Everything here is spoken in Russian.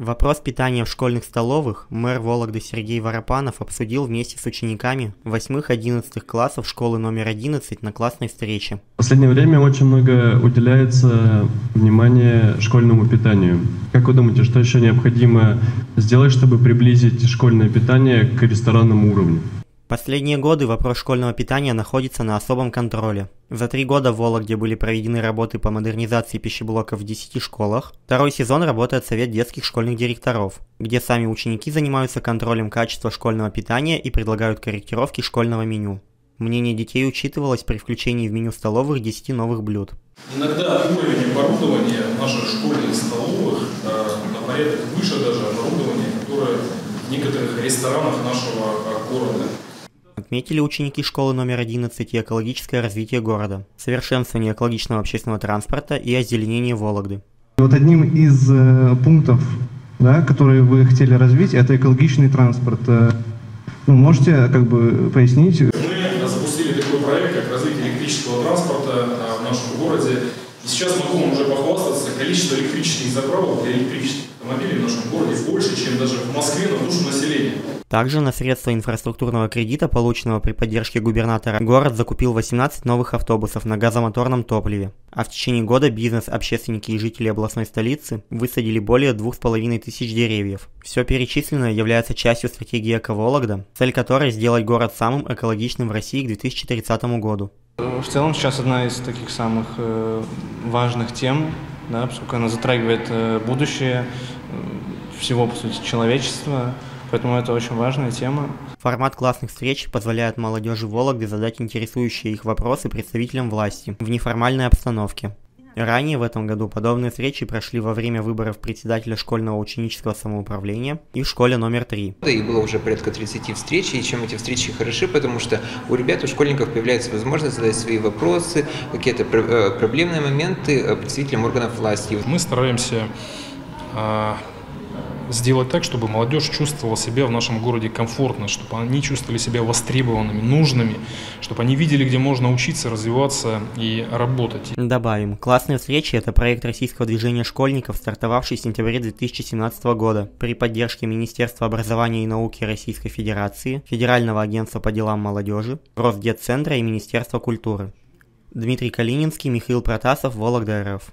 Вопрос питания в школьных столовых мэр Вологды Сергей Воропанов обсудил вместе с учениками 8-11 классов школы номер 11 на классной встрече. В последнее время очень много уделяется внимания школьному питанию. Как вы думаете, что еще необходимо сделать, чтобы приблизить школьное питание к ресторанному уровню? Последние годы вопрос школьного питания находится на особом контроле. За 3 года в Вологде были проведены работы по модернизации пищеблоков в 10 школах. Второй сезон работает совет детских школьных директоров, где сами ученики занимаются контролем качества школьного питания и предлагают корректировки школьного меню. Мнение детей учитывалось при включении в меню столовых 10 новых блюд. Иногда уровень оборудования в наших школьных столовых на порядок выше даже оборудования, которое в некоторых ресторанах нашего города. Отметили ученики школы номер 11 и экологическое развитие города, совершенствование экологичного общественного транспорта и озеленение Вологды. Вот одним из пунктов, которые вы хотели развить, это экологичный транспорт. Можете пояснить? Мы запустили такой проект, как развитие электрического транспорта в нашем городе. И сейчас могу уже похвастаться, количество электрических заправок для электрических автомобилей в нашем городе больше, чем даже в Москве на душу населения. Также на средства инфраструктурного кредита, полученного при поддержке губернатора, город закупил 18 новых автобусов на газомоторном топливе. А в течение года бизнес, общественники и жители областной столицы высадили более 2500 деревьев. Все перечисленное является частью стратегии «Эко-Вологда», цель которой – сделать город самым экологичным в России к 2030 году. В целом сейчас одна из таких самых важных тем, поскольку она затрагивает будущее всего, по сути, человечества. Поэтому это очень важная тема. Формат классных встреч позволяет молодежи Вологды задать интересующие их вопросы представителям власти в неформальной обстановке. Ранее в этом году подобные встречи прошли во время выборов председателя школьного ученического самоуправления и в школе номер 3. И было уже порядка 30 встреч, и чем эти встречи хороши, потому что у ребят, у школьников появляется возможность задать свои вопросы, какие-то проблемные моменты представителям органов власти. Мы стараемся сделать так, чтобы молодежь чувствовала себя в нашем городе комфортно, чтобы они чувствовали себя востребованными, нужными, чтобы они видели, где можно учиться, развиваться и работать. Добавим, классные встречи – это проект российского движения школьников, стартовавший в сентябре 2017 года при поддержке Министерства образования и науки Российской Федерации, Федерального агентства по делам молодежи, Росдетцентра и Министерства культуры. Дмитрий Калининский, Михаил Протасов, Вологда.рф.